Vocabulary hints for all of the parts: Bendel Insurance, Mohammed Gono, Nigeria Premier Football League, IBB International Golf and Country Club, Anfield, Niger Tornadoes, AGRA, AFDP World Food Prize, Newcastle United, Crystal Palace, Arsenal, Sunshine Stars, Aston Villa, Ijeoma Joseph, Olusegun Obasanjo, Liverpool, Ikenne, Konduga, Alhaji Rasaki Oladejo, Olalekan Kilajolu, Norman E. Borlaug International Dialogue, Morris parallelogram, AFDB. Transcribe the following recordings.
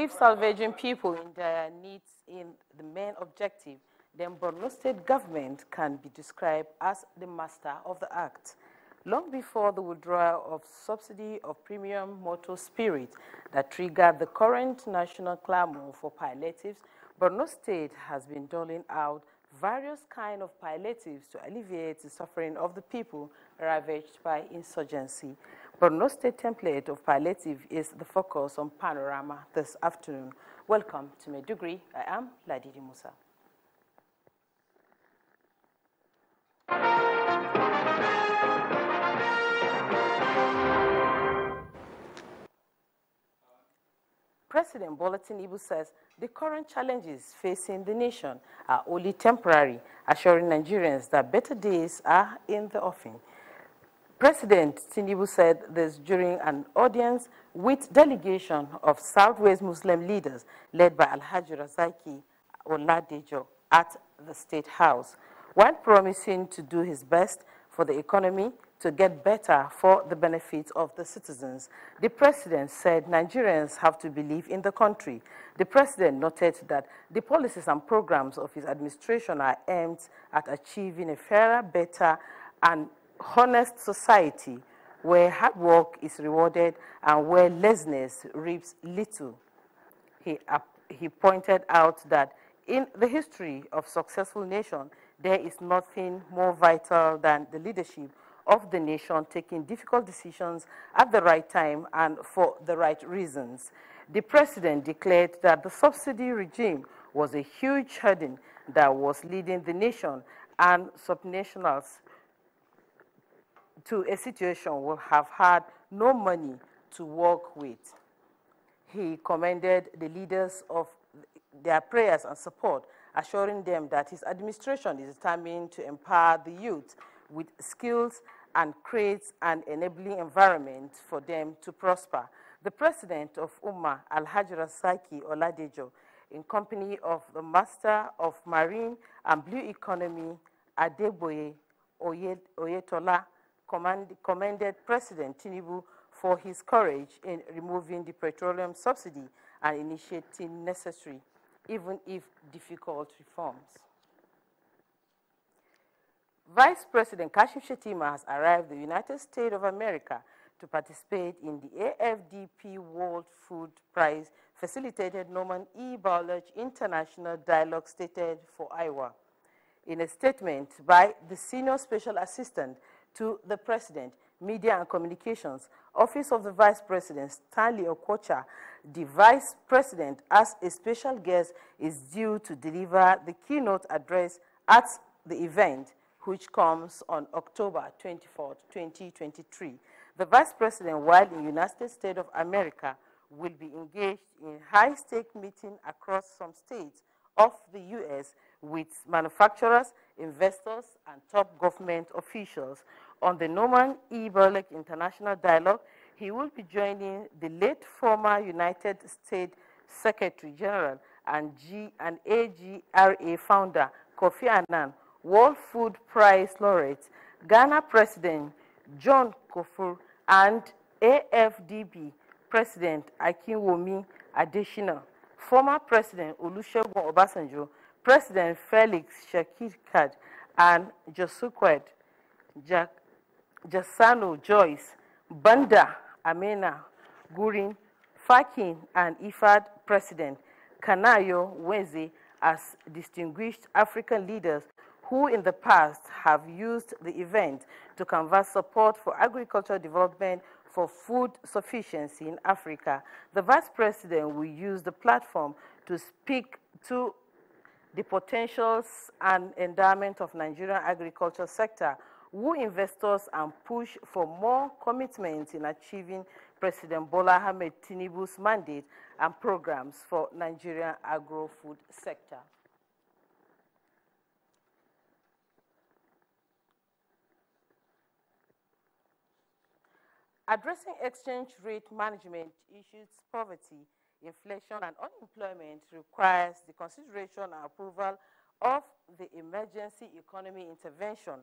If salvaging people in their needs is the main objective, then Borno State government can be described as the master of the act. Long before the withdrawal of subsidy of premium motor spirit that triggered the current national clamor for palliatives, Borno State has been doling out various kinds of palliatives to alleviate the suffering of the people ravaged by insurgency. Borno State template of palliative is the focus on Panorama this afternoon. Welcome to Maiduguri. I am Ladidi Musa. President Bola Tinubu says the current challenges facing the nation are only temporary, assuring Nigerians that better days are in the offing. President Tinubu said this during an audience with delegation of Southwest Muslim leaders led by Alhaji Rasaki Oladejo at the State House, while promising to do his best for the economy to get better for the benefit of the citizens. The president said Nigerians have to believe in the country. The president noted that the policies and programs of his administration are aimed at achieving a fairer, better, and honest society where hard work is rewarded and where laziness reaps little. He pointed out that in the history of successful nation, there is nothing more vital than the leadership of the nation taking difficult decisions at the right time and for the right reasons. The president declared that the subsidy regime was a huge hurdle that was leading the nation and subnationals to a situation will have had no money to work with. He commended the leaders of their prayers and support, assuring them that his administration is determined to empower the youth with skills and creates an enabling environment for them to prosper. The president of Umma, Alhaji Rasaki Oladejo, in company of the Master of Marine and Blue Economy, Adeboye Oyetola, commended President Tinubu for his courage in removing the petroleum subsidy and initiating necessary, even if difficult, reforms. Vice President Kashim Shettima has arrived in the United States of America to participate in the AFDP World Food Prize, facilitated Norman E. Borlaug International Dialogue, stated for Iowa. In a statement by the Senior Special Assistant to the President, Media and Communications, Office of the Vice President, Stanley Okocha, the Vice President, as a special guest, is due to deliver the keynote address at the event, which comes on October 24, 2023. The Vice President, while in the United States of America, will be engaged in high-stake meetings across some states of the U.S. with manufacturers, investors, and top government officials. On the Norman E. Borlaug International Dialogue, he will be joining the late former United States Secretary General and AGRA founder, Kofi Annan, World Food Prize laureate, Ghana President John Kufuor, and AFDB President Akinwumi Adesina, former President Olusegun Obasanjo, President Felix Tshisekedi, and Josuquet Jasano Joyce, Banda Amena Gurin, Fakin, and Ifad President Kanayo Wenze as distinguished African leaders who in the past have used the event to convey support for agricultural development for food sufficiency in Africa. The Vice President will use the platform to speak to the potentials and endowment of Nigerian agriculture sector, woo investors and push for more commitment in achieving President Bola Ahmed Tinubu's mandate and programs for Nigerian agro-food sector. Addressing exchange rate management issues, poverty, inflation, and unemployment requires the consideration and approval of the emergency economy intervention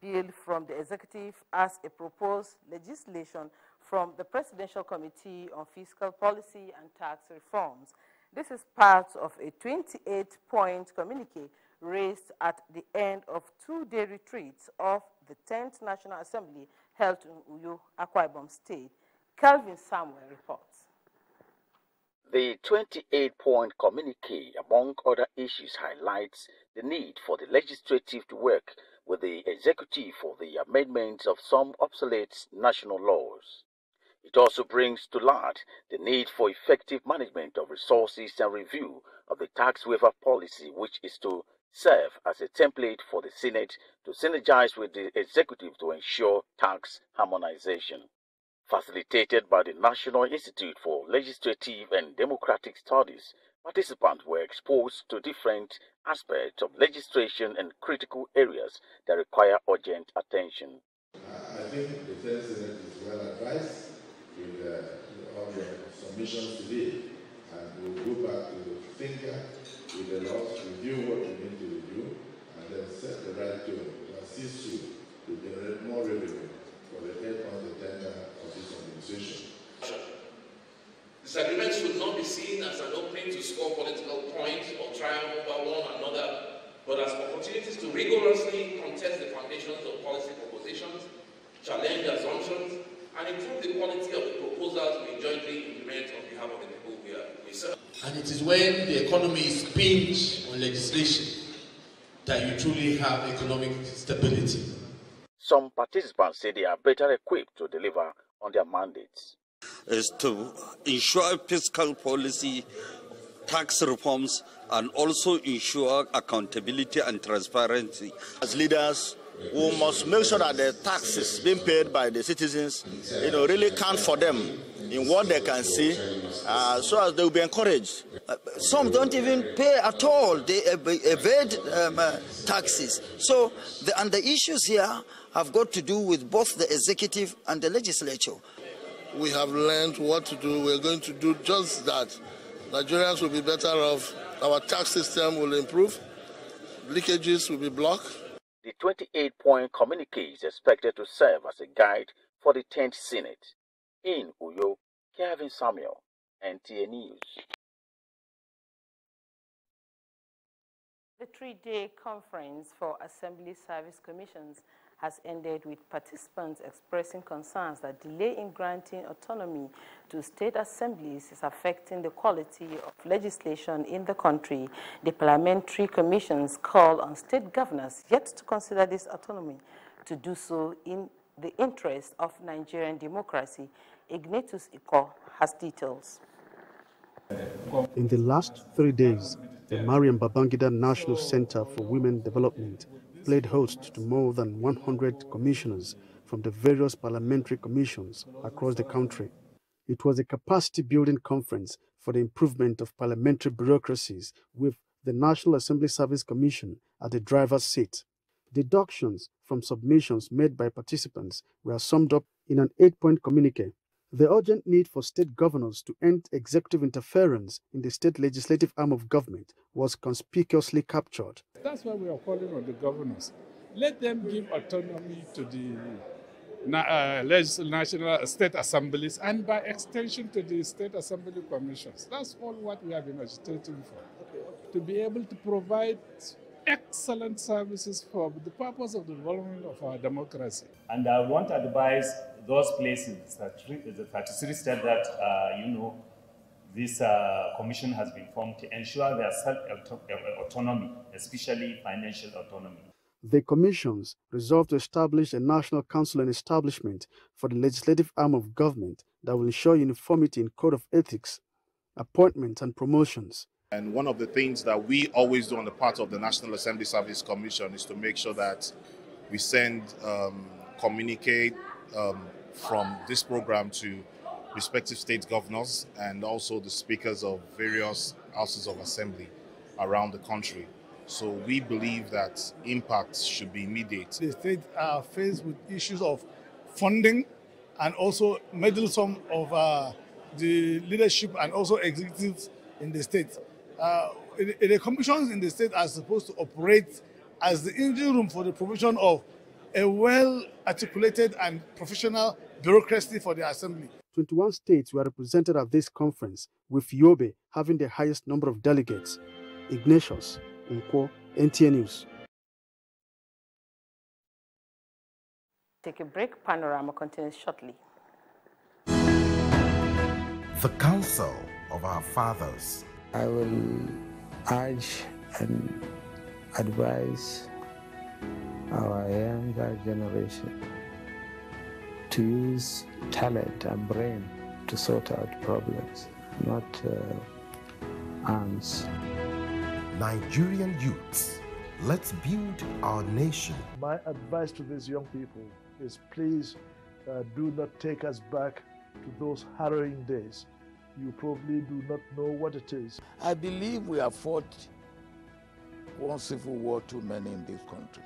bill from the executive as a proposed legislation from the Presidential Committee on Fiscal Policy and Tax Reforms. This is part of a 28-point communique raised at the end of two-day retreats of the 10th National Assembly held in Uyo, Akwa Ibom State. Kelvin Samuel reports. The 28-point communique, among other issues, highlights the need for the legislative to work with the executive for the amendments of some obsolete national laws. It also brings to light the need for effective management of resources and review of the tax waiver policy, which is to serve as a template for the Senate to synergize with the executive to ensure tax harmonization. Facilitated by the National Institute for Legislative and Democratic Studies, participants were exposed to different aspects of legislation and critical areas that require urgent attention. I think the 10th Senate is well advised with all the submissions today, and we'll go back to the thinker with the laws, review what we need to review, and then set the right tone to assist you to generate more revenue for the headcount and tender of this organization. This agreement should not be seen as an opening to score political points or triumph over one another, but as opportunities to rigorously contest the foundations of policy propositions, challenge assumptions, and improve the quality of the proposals we jointly implement on behalf of the people we serve. And it is when the economy is pinched on legislation that you truly have economic stability. Some participants say they are better equipped to deliver on their mandates. Is to ensure fiscal policy, tax reforms, and also ensure accountability and transparency. As leaders, we must make sure that the taxes being paid by the citizens, really count for them in what they can see, so as they will be encouraged. Some don't even pay at all; they evade taxes. So, the issues here have got to do with both the executive and the legislature. We have learned what to do. We're going to do just that. Nigerians will be better off. Our tax system will improve. Leakages will be blocked. The 28-point communique is expected to serve as a guide for the 10th Senate. In Uyo, Kelvin Samuel, NTA News. The three-day conference for Assembly Service Commissions has ended with participants expressing concerns that delay in granting autonomy to state assemblies is affecting the quality of legislation in the country. The parliamentary commissions call on state governors yet to consider this autonomy to do so in the interest of Nigerian democracy. Ignatius Ikor has details. In the last 3 days, the Mariam Babangida National Center for Women Development played host to more than 100 commissioners from the various parliamentary commissions across the country. It was a capacity-building conference for the improvement of parliamentary bureaucracies, with the National Assembly Service Commission at the driver's seat. Deductions from submissions made by participants were summed up in an 8-point communique. The urgent need for state governors to end executive interference in the state legislative arm of government was conspicuously captured. That's why we are calling on the governors. Let them give autonomy to the national state assemblies and, by extension, to the state assembly commissions. That's all what we have been agitating for, to be able to provide excellent services for the purpose of the development of our democracy. And I want to advise those places, the 33 states that, this commission has been formed to ensure their self-autonomy, especially financial autonomy. The commissions resolved to establish a national council and establishment for the legislative arm of government that will ensure uniformity in code of ethics, appointments and promotions. And one of the things that we always do on the part of the National Assembly Service Commission is to make sure that we send, communicate from this program to respective state governors and also the speakers of various houses of assembly around the country. So we believe that impacts should be immediate. The states are faced with issues of funding and also meddlesome of the leadership and also executives in the state. The commissions in the state are supposed to operate as the engine room for the provision of a well-articulated and professional bureaucracy for the assembly. 21 states were represented at this conference, with Yobe having the highest number of delegates. Ignatius Ikor, NTA News. Take a break. Panorama continues shortly. The Council of Our Fathers. I will urge and advise our younger generation to use talent and brain to sort out problems, not arms. Nigerian youths, let's build our nation. My advice to these young people is please do not take us back to those harrowing days. You probably do not know what it is. I believe we have fought one civil war too many in this country.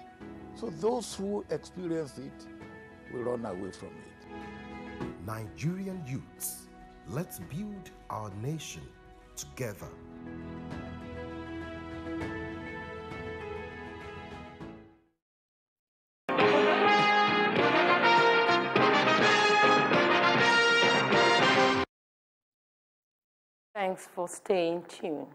So those who experience it will run away from it. Nigerian youths, let's build our nation together. Thanks for staying tuned.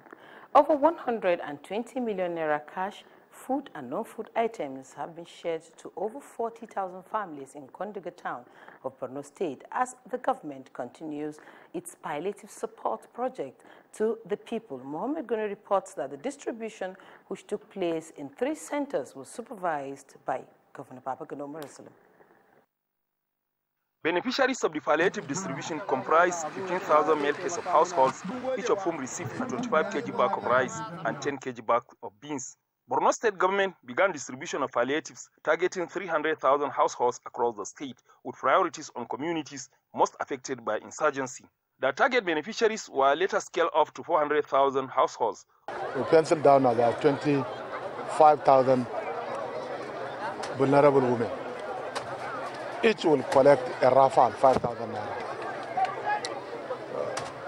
Over 120 million naira cash, food and non-food items have been shared to over 40,000 families in Konduga town of Borno State as the government continues its palliative support project to the people. Mohammed Gono reports that the distribution, which took place in 3 centres, was supervised by Governor Babagana Zulum. Beneficiaries of the palliative distribution comprise 15,000 male case of households, each of whom received a 25 kg bag of rice and 10 kg bag of beans. Borno State government began distribution of palliatives targeting 300,000 households across the state, with priorities on communities most affected by insurgency. The target beneficiaries were later scaled up to 400,000 households. We penciled down about 25,000 vulnerable women. Each will collect a raffle 5,000 naira.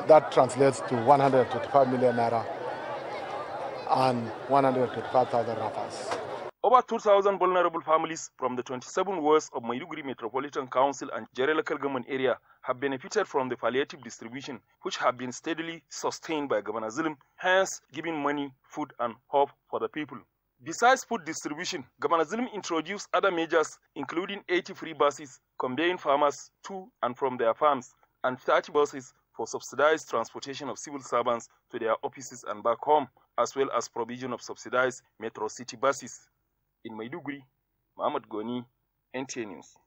That translates to 125 million naira and 125,000 raffles. Over 2,000 vulnerable families from the 27 wards of Mayugri Metropolitan Council and Jere local government area have benefited from the palliative distribution, which have been steadily sustained by Governor Zulum, hence giving money, food and hope for the people. Besides food distribution, Governor Zulum introduced other measures, including 80 free buses conveying farmers to and from their farms, and 30 buses for subsidized transportation of civil servants to their offices and back home, as well as provision of subsidized metro city buses. In Maiduguri, Mohammed Gono, NTA News.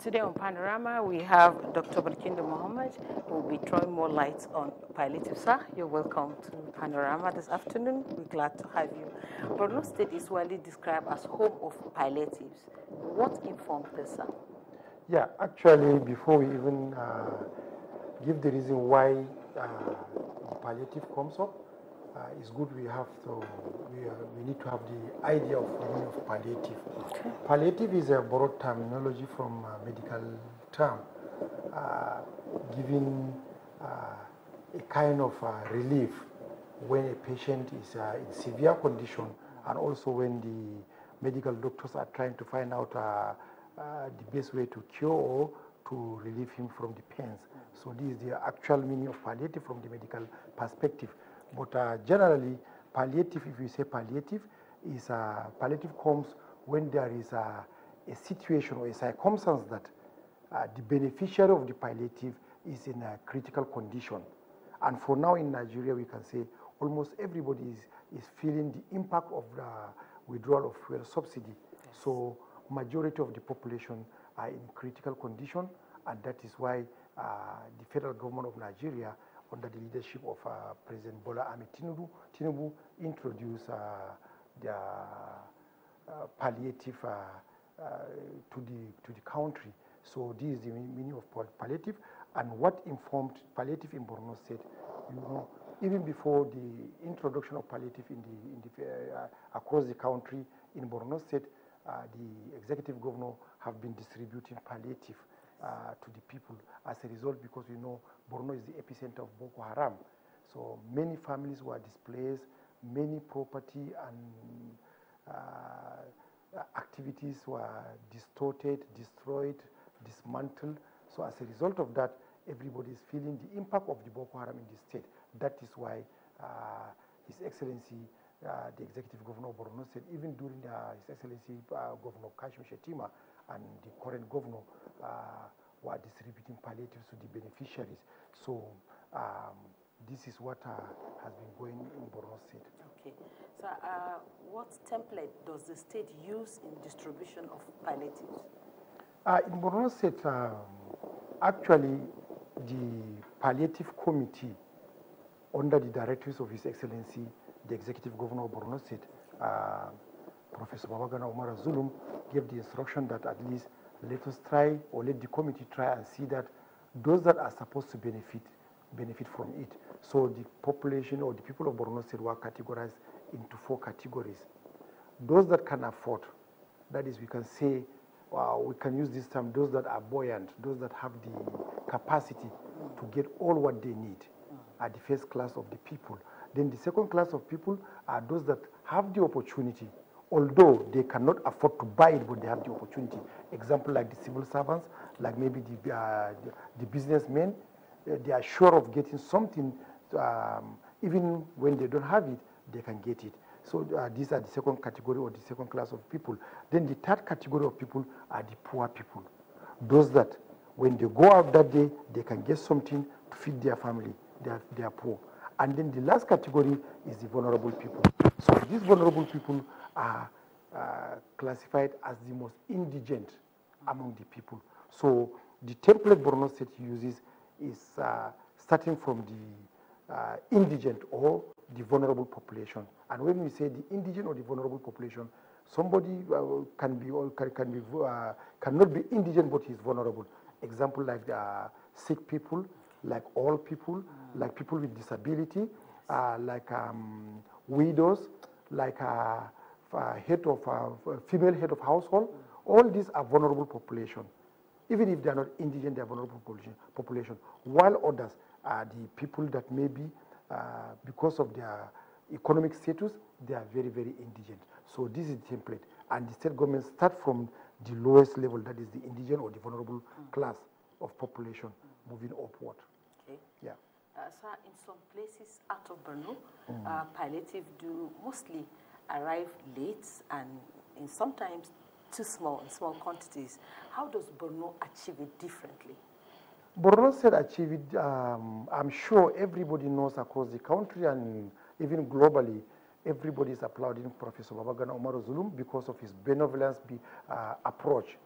Today on Panorama, we have Dr. Balikindo Mohammed, who will be throwing more light on palliative. Sir, you're welcome to Panorama this afternoon. We're glad to have you. Borno State is widely described as home of palliatives. What informed this, sir? Yeah, actually, before we even give the reason why palliative comes up, it's good we need to have the idea of the meaning of palliative. Okay. Palliative is a borrowed terminology from a medical term, giving a kind of relief when a patient is in severe condition, and also when the medical doctors are trying to find out the best way to cure or to relieve him from the pains. So this is the actual meaning of palliative from the medical perspective. But generally, palliative, if you say palliative, is palliative comes when there is a situation or a circumstance that the beneficiary of the palliative is in a critical condition. And for now in Nigeria, we can say almost everybody is feeling the impact of the withdrawal of fuel subsidy. Yes. So majority of the population are in critical condition, and that is why the federal government of Nigeria, under the leadership of President Bola Tinubu, introduced the palliative to the country. So this is the meaning of palliative, and what informed palliative in Borno State. You know, even before the introduction of palliative in the across the country in Borno State, the executive governor have been distributing palliative to the people. As a result, because we know Borno is the epicenter of Boko Haram, so many families were displaced, many property and activities were distorted, destroyed, dismantled. So as a result of that, everybody is feeling the impact of the Boko Haram in the state. That is why His Excellency, the Executive Governor of Borno State, even during His Excellency Governor Kashim Shettima and the current Governor were distributing palliatives to the beneficiaries. So this is what has been going in Borno State. Okay. So what template does the state use in distribution of palliatives? In Borno State, actually, the palliative committee, under the directives of His Excellency, the Executive Governor of Borno State, Professor Babagana Zulum, gave the instruction that at least let us try, or let the committee try and see that those that are supposed to benefit from it. So the population or the people of Borno State were categorized into 4 categories. Those that can afford, that is, we can say, we can use this term, those that are buoyant, those that have the capacity to get all what they need, are the first class of the people. Then the second class of people are those that have the opportunity, although they cannot afford to buy it, but they have the opportunity. Example like the civil servants, like maybe the businessmen, they are sure of getting something, even when they don't have it, they can get it. So these are the second category or the second class of people. Then the third category of people are the poor people. Those that when they go out that day, they can get something to feed their family. They are poor. And then the last category is the vulnerable people. So these vulnerable people are classified as the most indigent among the people. So the template Borno State uses is starting from the indigent or the vulnerable population. And when we say the indigent or the vulnerable population, somebody cannot be indigent but he's vulnerable. Example like sick people, like old people, like people with disability, like widows, like female head of household. All these are vulnerable population. Even if they are not indigent, they are vulnerable population. While others are the people that maybe because of their economic status, they are very, very indigent. So this is the template. And the state government starts from the lowest level, that is the indigent or the vulnerable class of population, moving upward. Okay. Yeah. So in some places out of Borno, palliative do mostly arrive late and in sometimes too small, in small quantities. How does Borno achieve it differently? Borno State achieve it, I'm sure everybody knows across the country and even globally, everybody is applauding Professor Babagana Zulum because of his benevolence approach.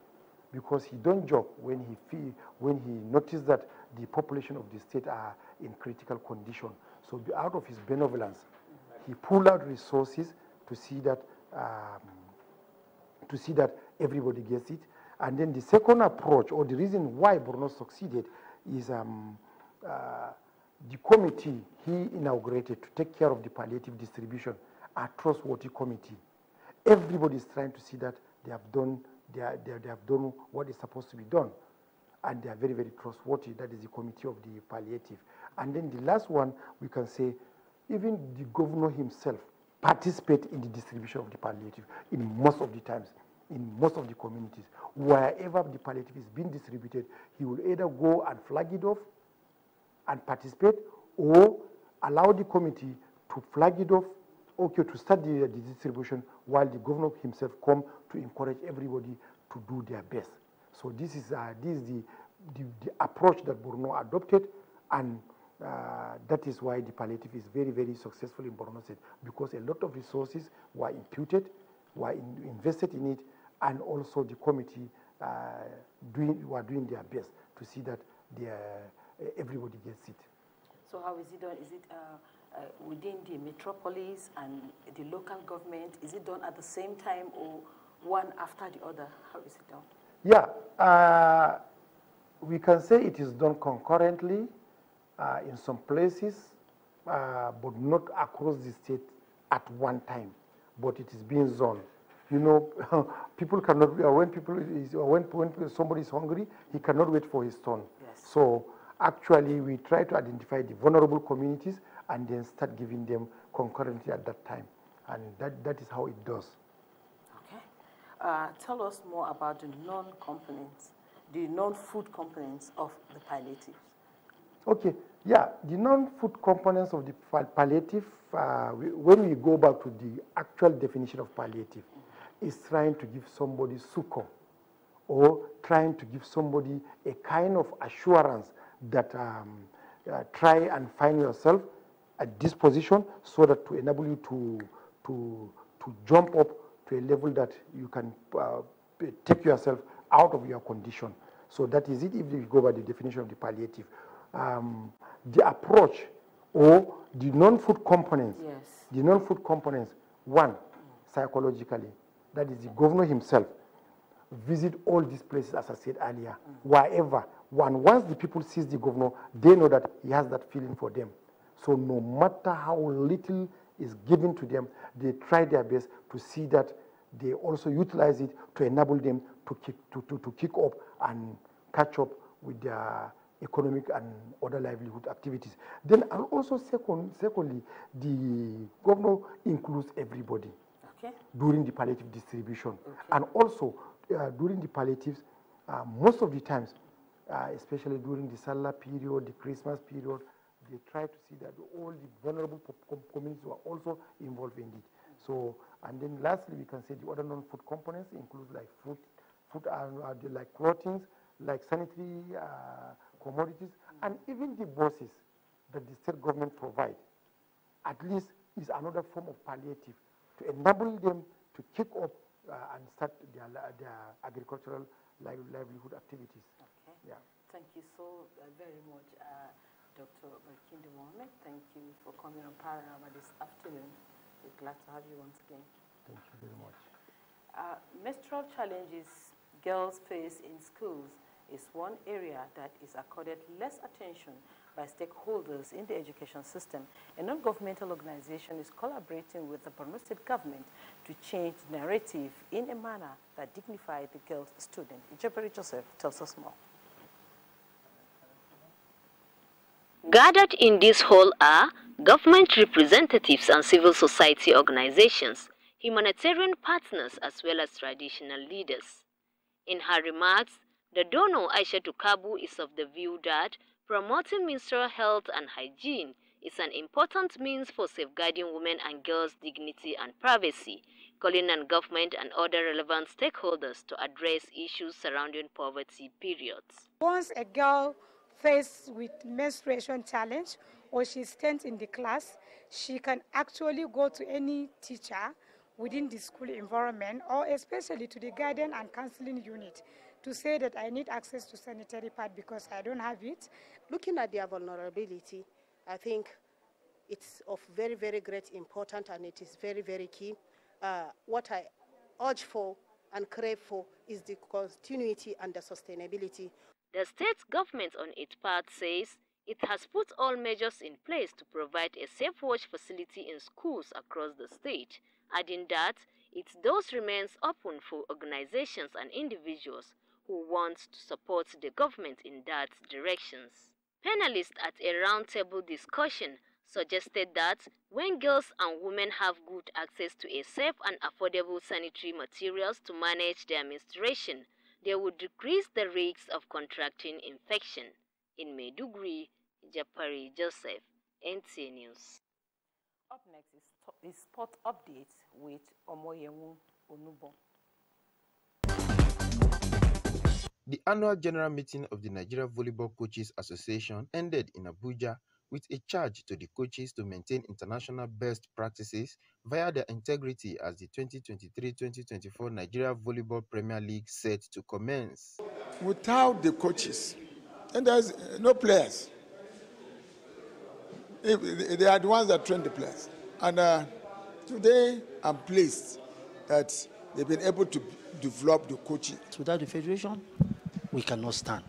Because he don't joke when he noticed that the population of the state are in critical condition. So out of his benevolence, he pulled out resources to see that everybody gets it. And then the second approach, or the reason why Borno succeeded, is the committee he inaugurated to take care of the palliative distribution, a trustworthy committee. Everybody is trying to see that they have done they have done what is supposed to be done, and they are very, very trustworthy. That is the committee of the palliative. And then the last one, we can say, even the governor himself participate in the distribution of the palliative in most of the times, in most of the communities. Wherever the palliative is being distributed, he will either go and flag it off and participate, or allow the committee to flag it off, okay, to start the distribution, while the governor himself come to encourage everybody to do their best. So this is the approach that Borno adopted, and that is why the palliative is very, very successful in Borno State, because a lot of resources were imputed, were invested in it, and also the committee were doing their best to see that everybody gets it. So how is it done? Is it within the metropolis and the local government? Is it done at the same time, or one after the other? How is it done? Yeah, we can say it is done concurrently in some places, but not across the state at one time, but it is being zoned. You know, people cannot, when somebody is hungry, he cannot wait for his turn. Yes. So actually, we try to identify the vulnerable communities and then start giving them concurrently at that time. And that is how it does. Okay. Tell us more about the non-components, the non-food components of the palliative. Okay. Yeah, the non-food components of the palliative, when we go back to the actual definition of palliative, is trying to give somebody succor or trying to give somebody a kind of assurance that try and find yourself at this position so that to enable you to jump up to a level that you can take yourself out of your condition. So that is it if you go by the definition of the palliative. The approach or the non-food components. Yes. The non-food components. One, psychologically, that is the governor himself. Visit all these places, as I said earlier, wherever. Once the people see the governor, they know that he has that feeling for them. So no matter how little is given to them, they try their best to see that they also utilize it to enable them to kick up and catch up with their economic and other livelihood activities. Then, and also secondly, the governor includes everybody during the palliative distribution. And also during the palliatives, most of the times, especially during the Salah period, the Christmas period, they try to see that all the vulnerable communities were also involved in it. So, and then lastly, we can say the other non-food components include like food and like clothing, like sanitary commodities, and even the buses that the state government provide, at least is another form of palliative to enable them to kick up and start their agricultural livelihood activities. Okay. Yeah. Thank you so very much, Dr. Balikindo Mohammed. Thank you for coming on Panorama this afternoon. We're glad to have you once again. Thank you very much. Menstrual challenges girls face in schools is one area that is accorded less attention by stakeholders in the education system. A non-governmental organization is collaborating with the Borno State government to change the narrative in a manner that dignifies the girls' student. Ijeoma Joseph tells us more. Gathered in this hall are government representatives and civil society organizations, humanitarian partners, as well as traditional leaders. In her remarks, the donor Aisha Tukabu is of the view that promoting menstrual health and hygiene is an important means for safeguarding women and girls' dignity and privacy, calling on government and other relevant stakeholders to address issues surrounding poverty periods. Once a girl faced with menstruation challenge or she stands in the class, she can actually go to any teacher within the school environment or especially to the guidance and counseling unit to say that I need access to sanitary pad because I don't have it. Looking at their vulnerability, I think it's of very, very great importance and it is very, very key. What I urge for and crave for is the continuity and the sustainability. The state government on its part says it has put all measures in place to provide a safe watch facility in schools across the state, adding that it thus remains open for organizations and individuals who want to support the government in that direction. Panelists at a roundtable discussion suggested that when girls and women have good access to a safe and affordable sanitary materials to manage their menstruation, they would decrease the risks of contracting infection. In Maiduguri, Ijeoma Joseph, NTA News. Up next is Sport Updates with Omoyemu Onubon. The annual general meeting of the Nigeria Volleyball Coaches Association ended in Abuja with a charge to the coaches to maintain international best practices via their integrity as the 2023-2024 Nigeria Volleyball Premier League set to commence. Without the coaches, and there's no players. They are the ones that train the players. And today, I'm pleased that they've been able to develop the coaching. Without the federation, we cannot stand.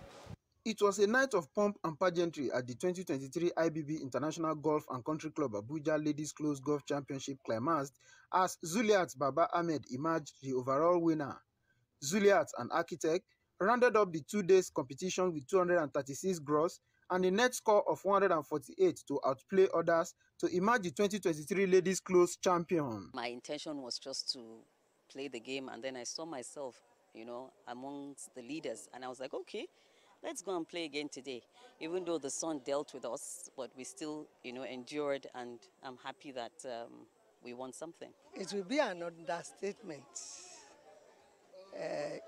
It was a night of pomp and pageantry at the 2023 IBB International Golf and Country Club Abuja Ladies Closed Golf Championship climaxed as Zuliat Baba Ahmed emerged the overall winner. Zuliat, an architect, rounded up the 2 days competition with 236 gross and a net score of 148 to outplay others to emerge the 2023 Ladies' Close champion. My intention was just to play the game, and then I saw myself, you know, amongst the leaders, and I was like, okay, let's go and play again today. Even though the sun dealt with us, but we still, you know, endured, and I'm happy that we won something. It will be an understatement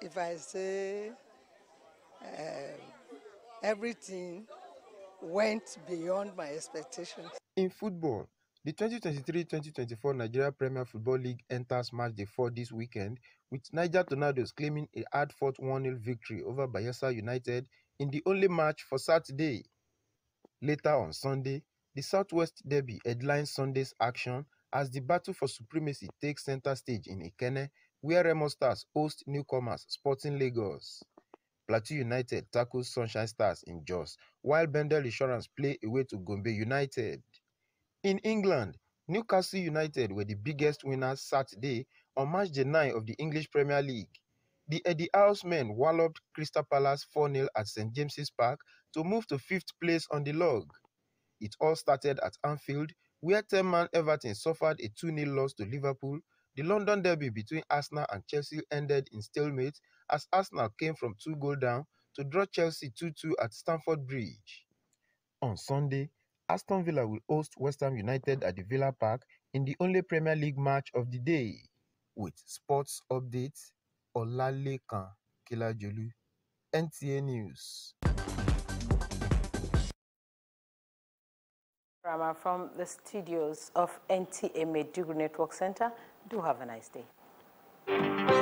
if I say everything went beyond my expectations. In football, the 2023-2024 Nigeria Premier Football League enters March 4 this weekend, with Niger Tornadoes claiming a hard-fought 1-0 victory over Bayelsa United in the only match for Saturday. Later on Sunday, the Southwest Derby headlines Sunday's action as the battle for supremacy takes center stage in Ikenne, where Remo Stars host newcomers Sporting Lagos. Plateau United tackles Sunshine Stars in Jos, while Bendel Insurance play away to Gombe United. In England, Newcastle United were the biggest winners Saturday on March 9 of the English Premier League. The Eddie House men walloped Crystal Palace 4-0 at St James's Park to move to 5th place on the log. It all started at Anfield, where 10-man Everton suffered a 2-0 loss to Liverpool. The London derby between Arsenal and Chelsea ended in stalemate as Arsenal came from 2-goal down to draw Chelsea 2-2 at Stamford Bridge. On Sunday, Aston Villa will host West Ham United at the Villa Park in the only Premier League match of the day. With sports updates, Olalekan Kilajolu, NTA News. From the studios of NTA Maiduguri Network Center, do have a nice day.